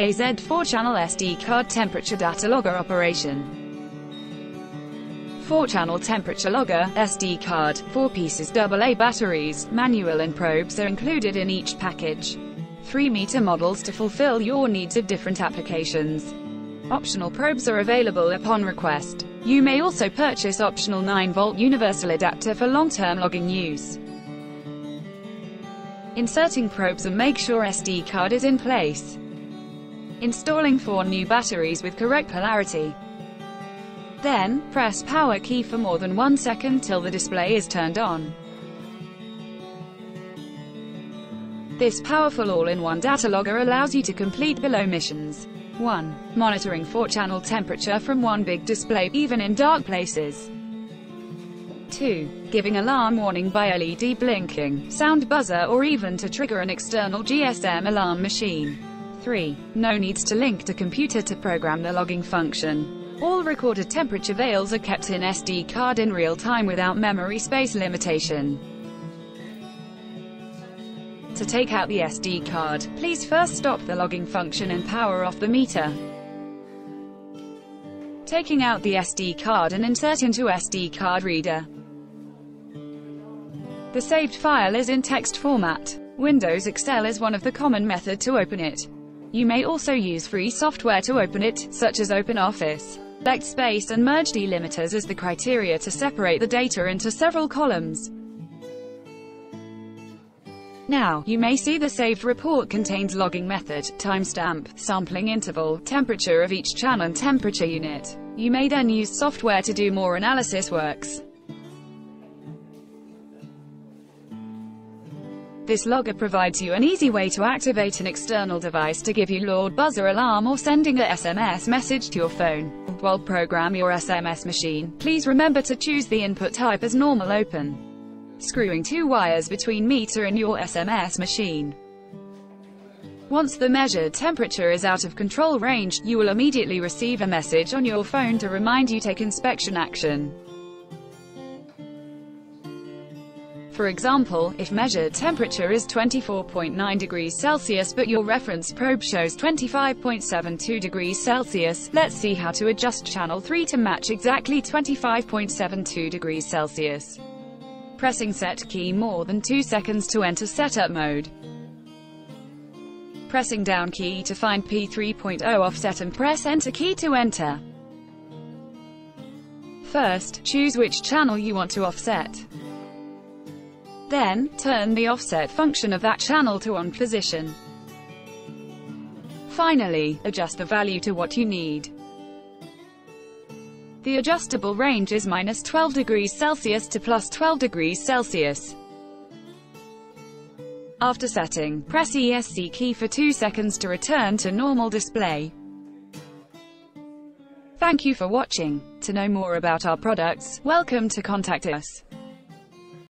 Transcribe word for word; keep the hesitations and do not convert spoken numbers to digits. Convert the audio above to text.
A Z four channel S D card temperature data logger operation. four channel temperature logger, S D card, four pieces double A batteries, manual and probes are included in each package. three meter models to fulfill your needs of different applications. Optional probes are available upon request. You may also purchase optional nine volt universal adapter for long-term logging use. Inserting probes and make sure S D card is in place. Installing four new batteries with correct polarity. Then, press power key for more than one second till the display is turned on. This powerful all-in-one data logger allows you to complete below missions. one. Monitoring four channel temperature from one big display, even in dark places. two. Giving alarm warning by L E D blinking, sound buzzer, or even to trigger an external G S M alarm machine. three. No needs to link to computer to program the logging function. All recorded temperature values are kept in S D card in real time without memory space limitation. To take out the S D card, please first stop the logging function and power off the meter. Taking out the S D card and insert into S D card reader. The saved file is in text format. Windows Excel is one of the common methods to open it. You may also use free software to open it, such as OpenOffice. BechtSpace and merge delimiters as the criteria to separate the data into several columns. Now, you may see the saved report contains logging method, timestamp, sampling interval, temperature of each channel and temperature unit. You may then use software to do more analysis works. This logger provides you an easy way to activate an external device to give you loud buzzer alarm or sending a S M S message to your phone. While program your S M S machine, please remember to choose the input type as normal open. Screwing two wires between meter and your S M S machine. Once the measured temperature is out of control range, you will immediately receive a message on your phone to remind you take inspection action. For example, if measured temperature is twenty-four point nine degrees Celsius but your reference probe shows twenty-five point seven two degrees Celsius, let's see how to adjust channel three to match exactly twenty-five point seven two degrees Celsius. Pressing set key more than two seconds to enter setup mode. Pressing down key to find P three point zero offset and press enter key to enter. First, choose which channel you want to offset. Then, turn the offset function of that channel to on position. Finally, adjust the value to what you need. The adjustable range is minus twelve degrees Celsius to plus twelve degrees Celsius. After setting, press E S C key for two seconds to return to normal display. Thank you for watching. To know more about our products, welcome to contact us.